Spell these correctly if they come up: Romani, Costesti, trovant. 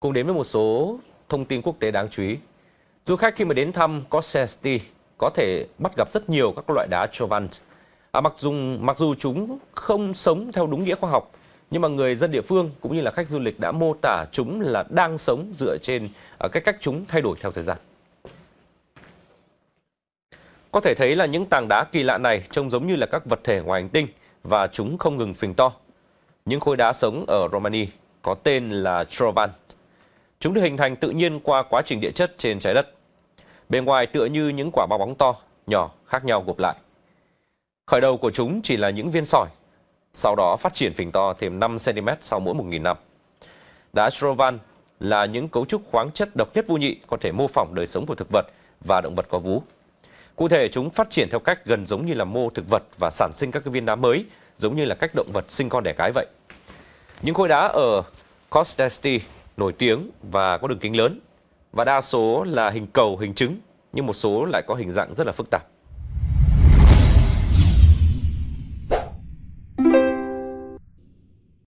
cùng đến với một số thông tin quốc tế đáng chú ý. Du khách khi mà đến thăm Costesti có thể bắt gặp rất nhiều các loại đá trovant. Mặc dù chúng không sống theo đúng nghĩa khoa học, nhưng mà người dân địa phương cũng như là khách du lịch đã mô tả chúng là đang sống dựa trên cái cách chúng thay đổi theo thời gian. Có thể thấy là những tảng đá kỳ lạ này trông giống như là các vật thể ngoài hành tinh và chúng không ngừng phình to. Những khối đá sống ở Romani có tên là trovant. Chúng được hình thành tự nhiên qua quá trình địa chất trên trái đất. Bên ngoài tựa như những quả bong bóng to, nhỏ khác nhau gộp lại. Khởi đầu của chúng chỉ là những viên sỏi, sau đó phát triển phình to thêm 5 cm sau mỗi 1.000 năm. Đá trovant là những cấu trúc khoáng chất độc nhất vô nhị có thể mô phỏng đời sống của thực vật và động vật có vú. Cụ thể, chúng phát triển theo cách gần giống như là mô thực vật và sản sinh các cái viên đá mới, giống như là cách động vật sinh con đẻ cái vậy. Những khối đá ở Costesti nổi tiếng và có đường kính lớn, và đa số là hình cầu, hình trứng, nhưng một số lại có hình dạng rất là phức tạp.